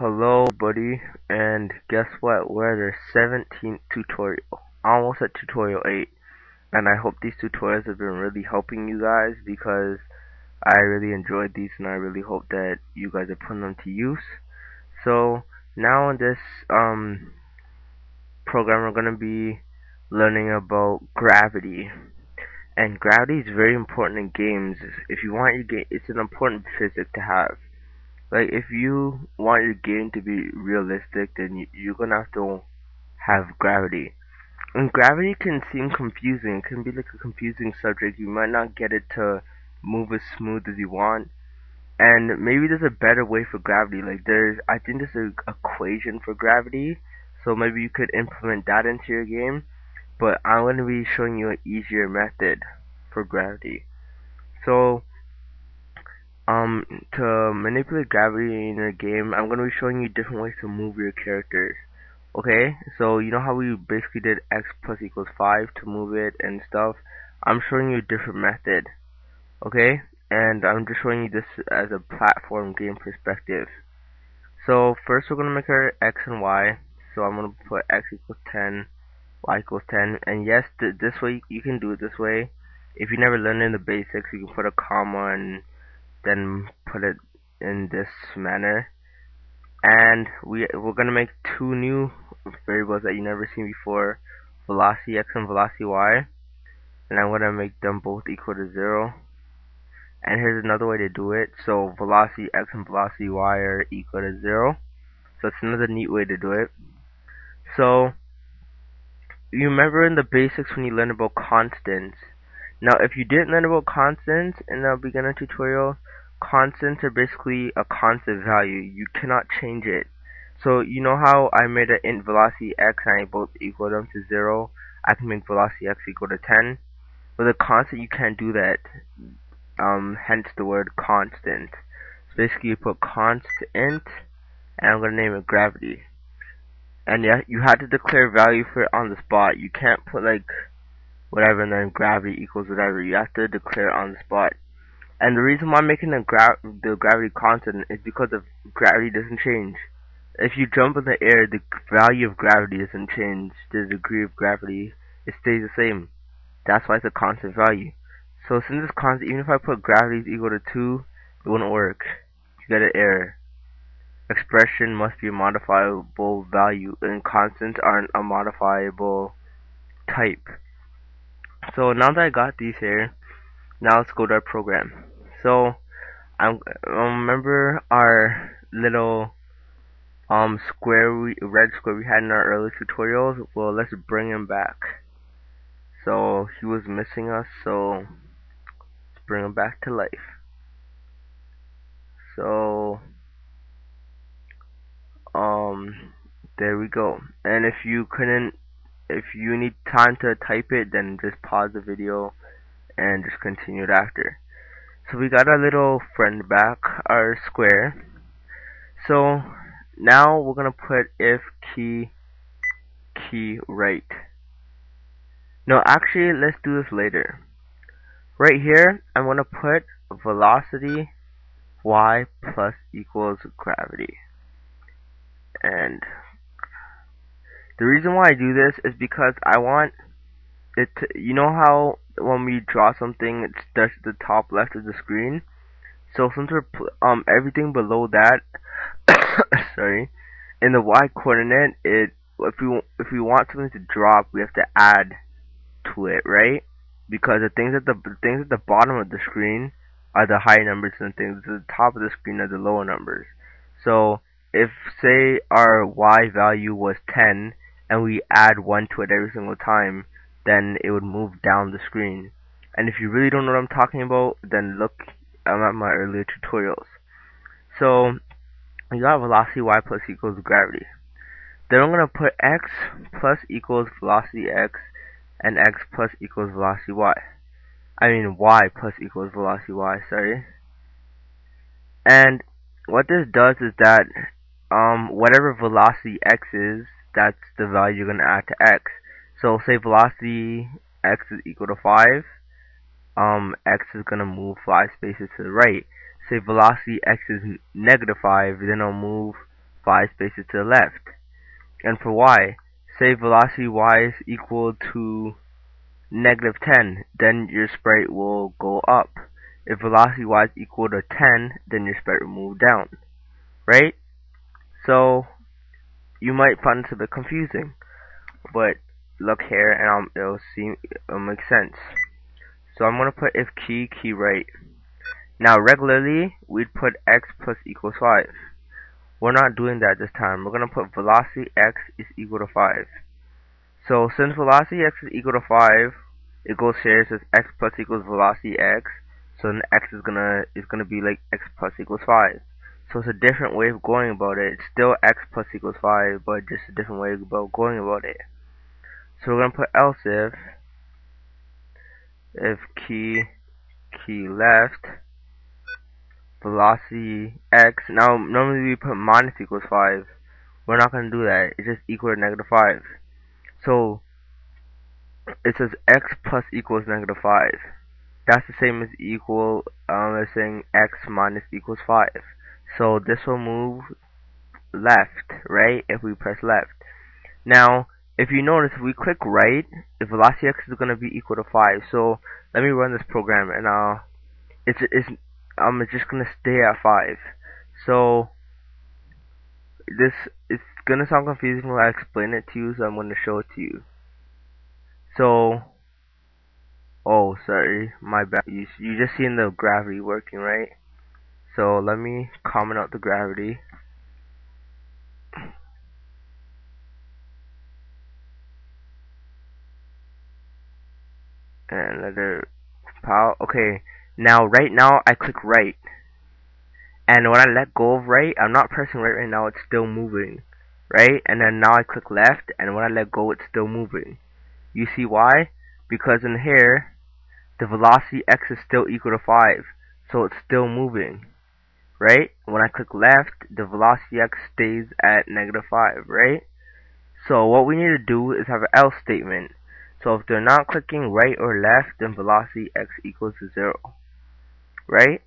Hello buddy, and guess what, we're at our 17th tutorial, almost at tutorial 8, and I hope these tutorials have been really helping you guys, because I really enjoyed these and I really hope that you guys are putting them to use. So now in this program we're going to be learning about gravity, and gravity is very important in games. If you want your game, it's an important physic to have. Like, if you want your game to be realistic, then you're going to have gravity. And gravity can seem confusing. It can be like a confusing subject. You might not get it to move as smooth as you want. And maybe there's a better way for gravity. Like, I think there's an equation for gravity. So maybe you could implement that into your game. But I'm going to be showing you an easier method for gravity. So to manipulate gravity in your game, I'm going to be showing you different ways to move your characters. Okay, so you know how we basically did x plus equals 5 to move it and stuff? I'm showing you a different method. Okay, and I'm just showing you this as a platform game perspective. So first we're going to make our x and y. So I'm going to put x equals 10, y equals 10. And yes, this way, you can do it this way. If you never learned in the basics, you can put a comma and then put it in this manner, and we're gonna make two new variables that you never seen before, velocity x and velocity y, and I'm gonna make them both equal to 0. And here's another way to do it. So velocity x and velocity y are equal to 0. So it's another neat way to do it. So you remember in the basics when you learn about constants. Now if you didn't learn about constants in the beginner tutorial, constants are basically a constant value. You cannot change it. So you know how I made an int velocity x and I both equal them to 0. I can make velocity x equal to 10. With a constant you can't do that. Hence the word constant. So basically you put const int and I'm gonna name it gravity. And yeah, you have to declare value for it on the spot. You can't put like whatever and then gravity equals whatever. You have to declare it on the spot. And the reason why I'm making the gravity constant is because the gravity doesn't change. If you jump in the air, the value of gravity doesn't change. The degree of gravity, it stays the same. That's why it's a constant value. So since it's constant, even if I put gravity is equal to 2, it won't work. You get an error. Expression must be a modifiable value, and constants aren't a modifiable type. So now that I got these here, now let's go to our program. So remember our little red square we had in our early tutorials. Well, let's bring him back. So he was missing us, so let's bring him back to life. So there we go. And if you need time to type it, then just pause the video and just continued after. So we got our little friend back, our square. So now we're gonna put if key right. No, actually let's do this later. Right here I'm gonna put velocity y plus equals gravity. And the reason why I do this is because I want it to, you know how when we draw something, it starts at the top left of the screen. So since we're everything below that, sorry, in the y coordinate, if we want something to drop, we have to add to it, right? Because the things at the bottom of the screen are the high numbers, and things at the top of the screen are the lower numbers. So if say our y value was 10 and we add 1 to it every single time, then it would move down the screen. And if you really don't know what I'm talking about, then look at my earlier tutorials. So we got velocity y plus equals gravity. Then I'm gonna put x plus equals velocity x and x plus equals velocity y. I mean y plus equals velocity y, sorry. And what this does is that whatever velocity x is, that's the value you're gonna add to x. So say velocity x is equal to 5, x is going to move 5 spaces to the right. Say velocity x is negative 5, then it'll move 5 spaces to the left. And for y, say velocity y is equal to -10, then your sprite will go up. If velocity y is equal to 10, then your sprite will move down, right? So you might find this a bit confusing, but look here and it'll make sense. So I'm gonna put if key right. Now regularly we'd put x plus equals 5. We're not doing that this time. We're gonna put velocity x is equal to 5. So since velocity x is equal to 5, it goes here, it says x plus equals velocity x. So then x is gonna be like x plus equals 5. So it's a different way of going about it. It's still x plus equals 5, but just a different way about going about it. So we're gonna put else if key left, velocity x. Now normally we put minus equals 5. We're not gonna do that. It's just equal to -5. So it says x plus equals -5. That's the same as equal as saying x minus equals 5. So this will move left, right, if we press left. Now if you notice, if we click right, the velocity x is going to be equal to 5. So let me run this program, and it's just going to stay at 5. So this, it's going to sound confusing when I explain it to you, so I'm going to show it to you. So oh, sorry, my bad. You just seen the gravity working, right? So let me comment out the gravity. And let it pow. Okay, now right now I click right, and when I let go of right, I'm not pressing right now, it's still moving, right? And then now I click left, and when I let go, it's still moving. You see why? Because in here the velocity x is still equal to 5, so it's still moving, right? When I click left, the velocity x stays at -5, right? So what we need to do is have an else statement. So if they're not clicking right or left, then velocity x equals to 0, right?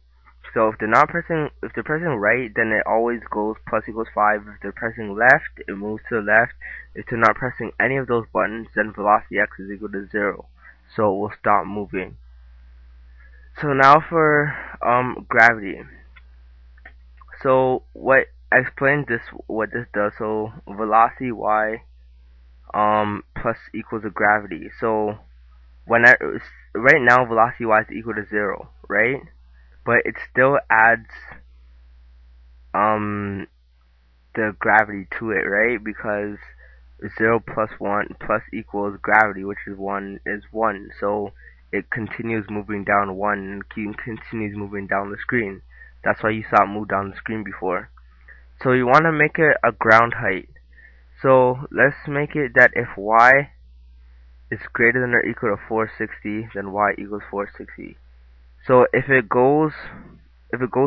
So if they're pressing right, then it always goes plus equals 5. If they're pressing left, it moves to the left. If they're not pressing any of those buttons, then velocity x is equal to 0. So it will stop moving. So now for gravity. So what I explained what this does. So velocity y plus equals to gravity. So right now velocity y is equal to 0, right? But it still adds the gravity to it, right? Because 0 plus 1 plus equals gravity, which is 1, is 1. So it continues moving down 1 and continues moving down the screen. That's why you saw it move down the screen before. So you want to make it a ground height. So let's make it that if y is greater than or equal to 460, then y equals 460. So if it goes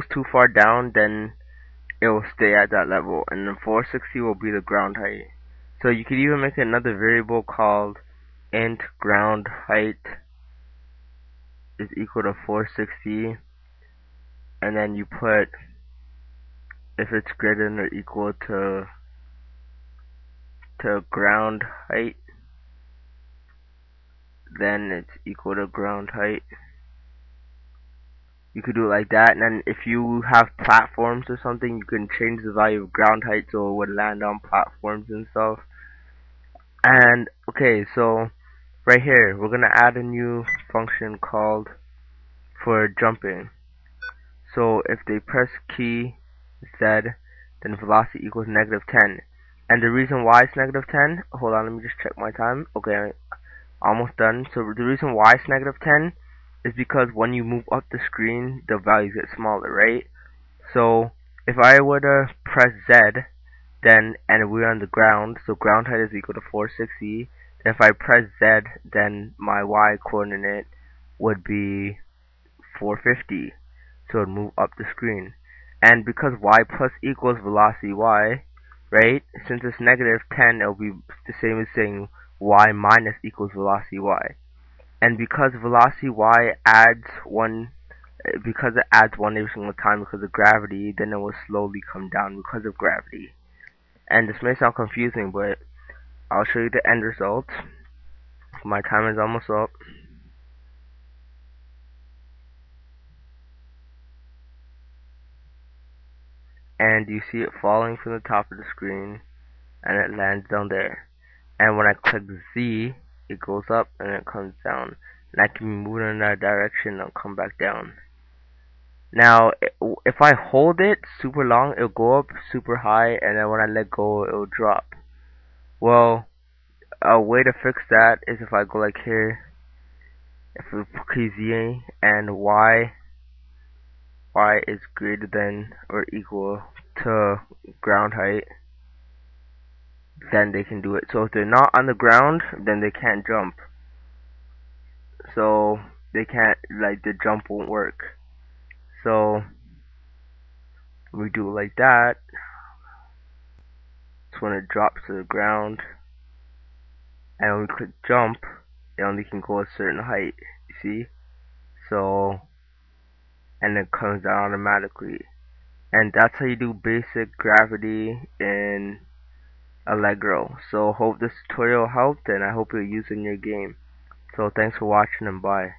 too far down, then it will stay at that level, and then 460 will be the ground height. So you could even make another variable called int ground height is equal to 460, and then you put if it's greater than or equal to ground height, then it's equal to ground height. You could do it like that, and then if you have platforms or something, you can change the value of ground height so it would land on platforms and stuff. And okay, so right here we're gonna add a new function called for jumping. So if they press key Z, then velocity equals -10. And the reason why it's -10, hold on, let me just check my time. Okay, almost done. So the reason why it's -10 is because when you move up the screen, the values get smaller, right? So if I were to press Z, then, and we're on the ground, so ground height is equal to 460. If I press Z, then my y coordinate would be 450, so it would move up the screen. And because y plus equals velocity y, right, since it's -10, it'll be the same as saying y minus equals velocity y. And because velocity y adds 1, because it adds 1 every single time because of gravity, then it will slowly come down because of gravity. And this may sound confusing, but I'll show you the end result. My time is almost up. And you see it falling from the top of the screen, and it lands down there. And when I click Z, it goes up and it comes down, and I can move in that direction and come back down. Now if I hold it super long, it'll go up super high, and then when I let go, it'll drop. Well, a way to fix that is if I go like here, if we key Z and y is greater than or equal to ground height, then they can do it. So if they're not on the ground, then they can't jump. So they can't, like, the jump won't work. So we do it like that. It's when it drops to the ground, and when we click jump, it only can go a certain height, you see? So, and it comes down automatically. And that's how you do basic gravity in Allegro. So hope this tutorial helped, and I hope you'll use it in your game. So thanks for watching, and bye.